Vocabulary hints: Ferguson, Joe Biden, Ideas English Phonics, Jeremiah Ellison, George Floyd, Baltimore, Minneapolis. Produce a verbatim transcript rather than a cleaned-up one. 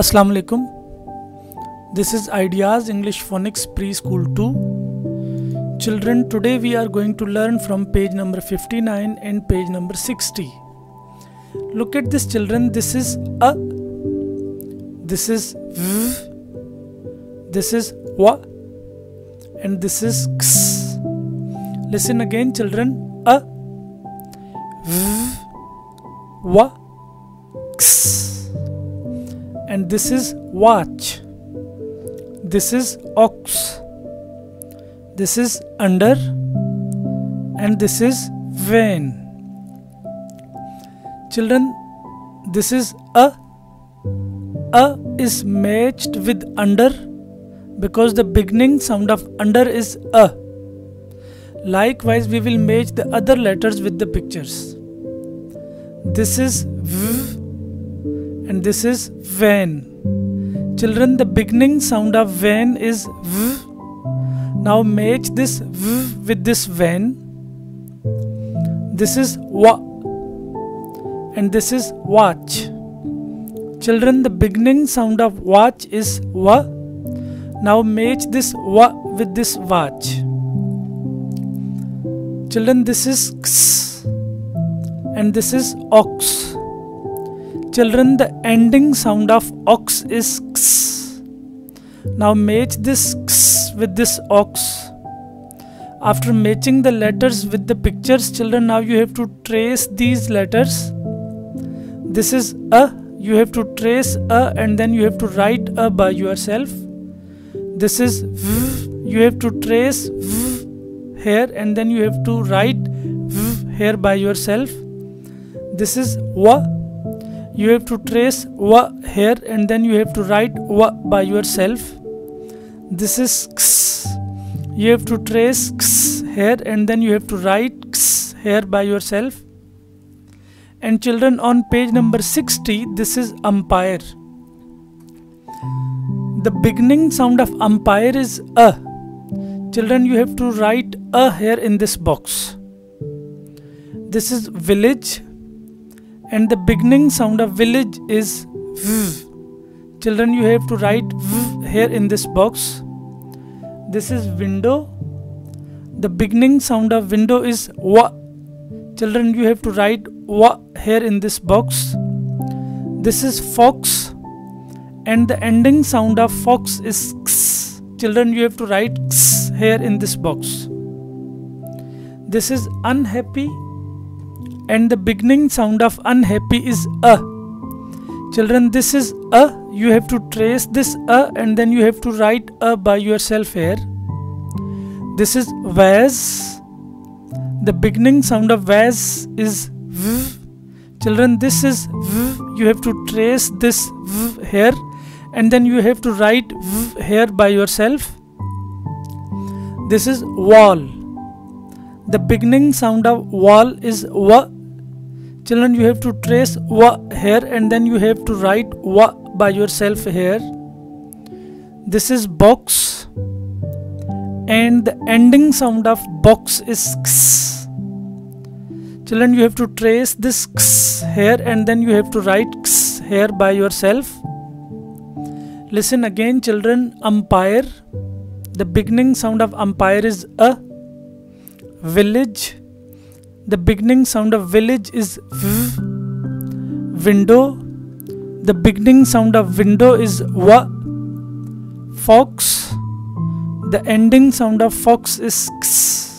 Assalamu alaikum. This is Ideas English Phonics Preschool two. Children, today we are going to learn from page number fifty-nine and page number sixty. Look at this, children. This is a, this is v, this is wa, and this is x. Listen again, children. A, v, wa, x. And this is watch, this is ox, this is under, and this is vein. Children, this is a. A is matched with under because the beginning sound of under is a. Likewise, we will match the other letters with the pictures. This is v, and this is van. Children, the beginning sound of van is v. Now match this v with this van. This is wa, and this is watch. Children, the beginning sound of watch is wa. Now match this wa with this watch. Children, this is x, and this is ox. Children, the ending sound of ox is x. Now match this x with this ox. After matching the letters with the pictures, children, now you have to trace these letters. This is a. You have to trace a and then you have to write a by yourself. This is v. You have to trace v here and then you have to write v here by yourself. This is wa. You have to trace wa here and then you have to write wa by yourself. This is x. You have to trace x here and then you have to write x here by yourself. And children, on page number sixty, this is umpire. The beginning sound of umpire is a. Children, you have to write a here in this box. This is village. And the beginning sound of village is v. Children, you have to write v here in this box. This is window. The beginning sound of window is wa. Children, you have to write wa here in this box. This is fox. And the ending sound of fox is x. Children, you have to write x here in this box. This is unhappy. And the beginning sound of unhappy is a. Children, this is a. You have to trace this a and then you have to write a by yourself here. This is vase. The beginning sound of vase is v. Children, this is v. You have to trace this v here and then you have to write v here by yourself. This is wall. The beginning sound of wall is wa. Children, you have to trace wa here and then you have to write wa by yourself here. This is box. And the ending sound of box is x. Children, you have to trace this x here and then you have to write x here by yourself. Listen again, children. Umpire. The beginning sound of umpire is a. Village. The beginning sound of village is v. Window. The beginning sound of window is wa. Fox. The ending sound of fox is x.